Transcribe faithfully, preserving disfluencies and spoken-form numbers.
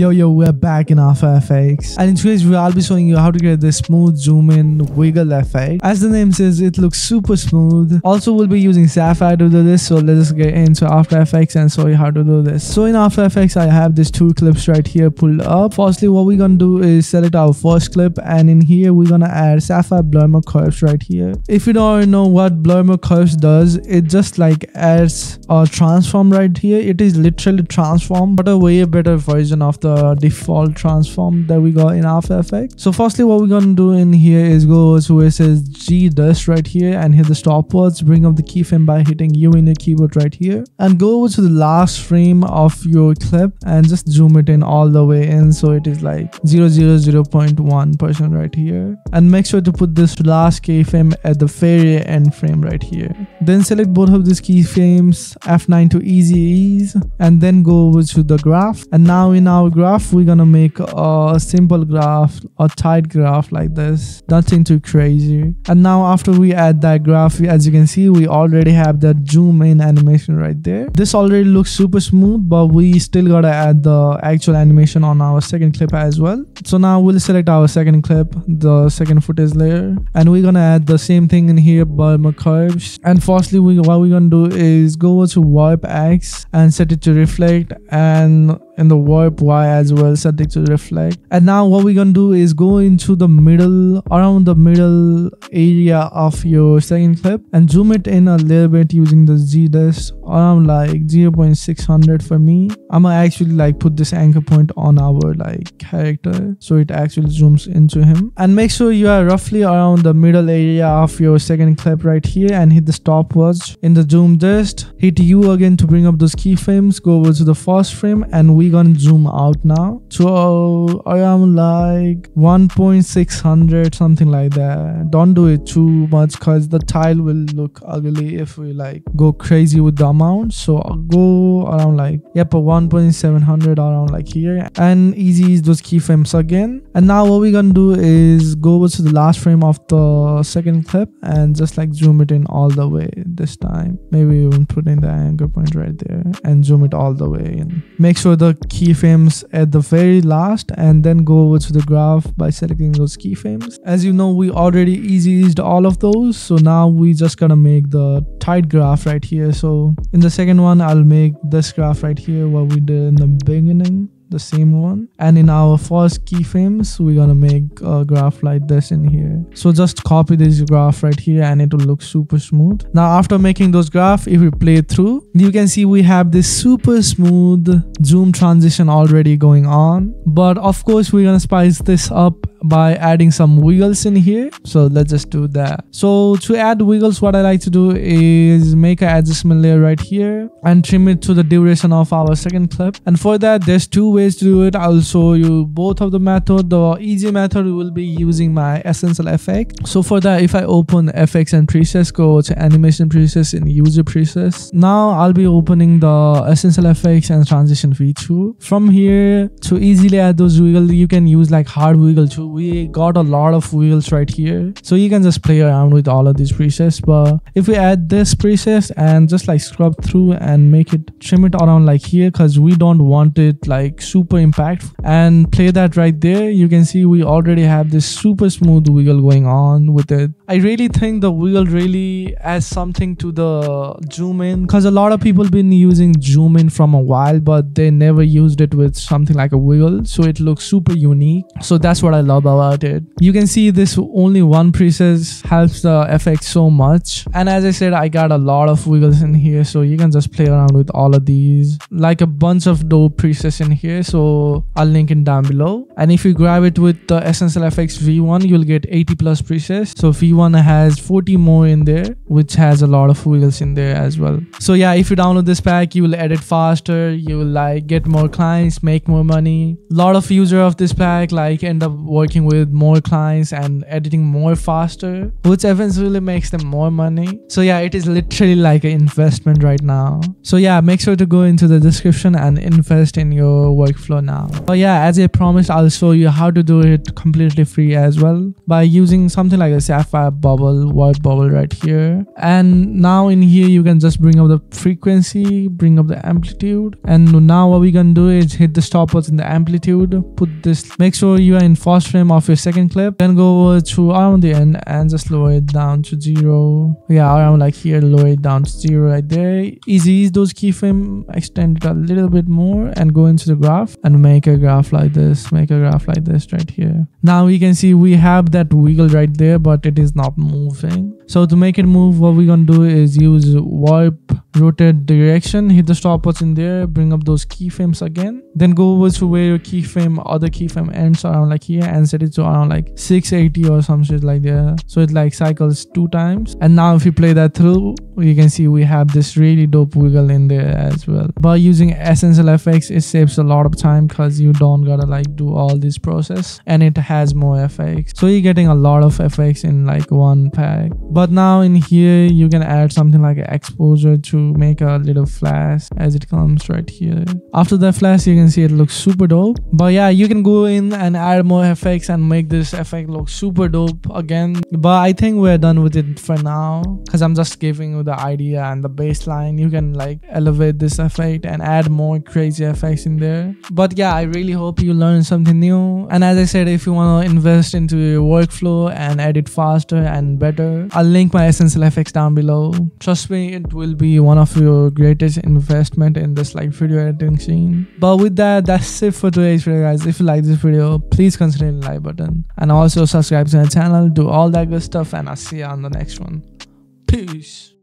Yo, yo, we're back in After Effects, and in today's video, I'll be showing you how to create this smooth zoom in wiggle effect. As the name says, it looks super smooth. Also, we'll be using Sapphire to do this, so let's just get into After Effects and show you how to do this. So in After Effects, I have these two clips right here pulled up. Firstly, what we're gonna do is select our first clip, and in here, we're gonna add Sapphire Blurmer Curves right here. If you don't know what Blurmer Curves does, it just like adds a transform right here. It is literally transform, but a way better version of the default transform that we got in After Effects. So firstly, what we're gonna do in here is go to where it says Z Dist right here and hit the stopwatch, bring up the keyframe by hitting U in your keyboard right here, and go over to the last frame of your clip and just zoom it in all the way in, so it is like zero zero zero point one percent right here, and make sure to put this last keyframe at the very end frame right here. Then select both of these keyframes, F nine to easy ease, and then go over to the graph. And now in our graph, we're gonna make a simple graph, a tight graph like this, nothing too crazy. And now after we add that graph, as you can see, we already have that zoom in animation right there. This already looks super smooth, but we still gotta add the actual animation on our second clip as well. So now we'll select our second clip, the second footage layer, and we're gonna add the same thing in here, Blurmer Curves. And firstly, we, what we're gonna do is go over to Wipe X and set it to reflect, and in the warp y as well, set it to reflect. And now what we're gonna do is go into the middle, around the middle area of your second clip, and zoom it in a little bit using the Z Dist, around like zero point six hundred for me. I'm gonna actually like put this anchor point on our like character, so it actually zooms into him. And make sure you are roughly around the middle area of your second clip right here, and hit the stopwatch in the zoom dist, hit U again to bring up those keyframes, go over to the first frame, and we gonna zoom out now to uh, around like one point six hundred, something like that. Don't do it too much because the tile will look ugly if we like go crazy with the amount. So I'll go around like, yep, one point seven hundred around like here, and easy is those keyframes again. And now what we're gonna do is go over to the last frame of the second clip and just like zoom it in all the way. This time maybe even put in the anchor point right there and zoom it all the way in. Make sure the keyframes at the very last, and then go over to the graph by selecting those keyframes. As you know, we already easy-eased all of those, so now we just gotta make the tight graph right here. So in the second one, I'll make this graph right here, what we did in the beginning, the same one. And in our first keyframes, we're gonna make a graph like this in here. So just copy this graph right here and it will look super smooth. Now after making those graphs, if we play through, you can see we have this super smooth zoom transition already going on. But of course, we're gonna spice this up by adding some wiggles in here, so let's just do that. So to add wiggles, what I like to do is make an adjustment layer right here and trim it to the duration of our second clip. And for that, there's two ways to do it. I'll show you both of the method. The easy method will be using my Essential F X. So for that, if I open F X and presets, go to animation presets and user presets. Now I'll be opening the Essential F X and transition feature. From here, to easily add those wiggles, you can use like hard wiggle too. We got a lot of wheels right here, so you can just play around with all of these presets. But if we add this preset and just like scrub through and make it, trim it around like here, because we don't want it like super impactful, and play that right there, you can see we already have this super smooth wiggle going on with it. I really think the wiggle really adds something to the zoom in, because a lot of people been using zoom in from a while, but they never used it with something like a wiggle, so it looks super unique. So that's what I love about it. You can see this only one preset helps the effect so much, and as I said, I got a lot of wiggles in here, so you can just play around with all of these, like a bunch of dope presets in here. So I'll link it down below, and if you grab it with the Essential F X V one, you'll get eighty plus presets. So V one has forty more in there, which has a lot of wiggles in there as well. So yeah, if you download this pack, you will edit faster, you will like get more clients, make more money. A lot of users of this pack like end up working working with more clients and editing more faster, which eventually makes them more money. So yeah, it is literally like an investment right now. So yeah, make sure to go into the description and invest in your workflow now. But yeah, as I promised, I'll show you how to do it completely free as well by using something like a sapphire bubble white bubble right here. And now in here you can just bring up the frequency, bring up the amplitude, and now what we can do is hit the stopwatch in the amplitude, put this, make sure you are in first frame of your second clip, then go to around the end and just lower it down to zero. Yeah, around like here, lower it down to zero right there. Easy is those keyframe, extend it a little bit more and go into the graph and make a graph like this, make a graph like this right here. Now we can see we have that wiggle right there, but it is not moving. So to make it move, what we're gonna do is use warp rotate direction, hit the stopwatch in there, bring up those keyframes again, then go over to where your keyframe other keyframe ends around like here and set it to around like six eighty or some shit like that. So it like cycles two times, and now if you play that through, you can see we have this really dope wiggle in there as well. By using Essential F X, it saves a lot of time because you don't gotta like do all this process, and it has more effects, so you're getting a lot of effects in like one pack. But now in here you can add something like an exposure to make a little flash as it comes right here. After that flash, you can see it looks super dope. But yeah, you can go in and add more effects and make this effect look super dope again. But I think we're done with it for now, because I'm just giving you the idea and the baseline. You can like elevate this effect and add more crazy effects in there. But yeah, I really hope you learned something new. And as I said, if you want to invest into your workflow and edit faster and better, I'll link my Essential F X down below. Trust me, it will be one of your greatest investment in this like video editing scene. But with that, that's it for today's video, guys. If you like this video, please consider hitting the like button and also subscribe to the channel, do all that good stuff, and I'll see you on the next one. Peace.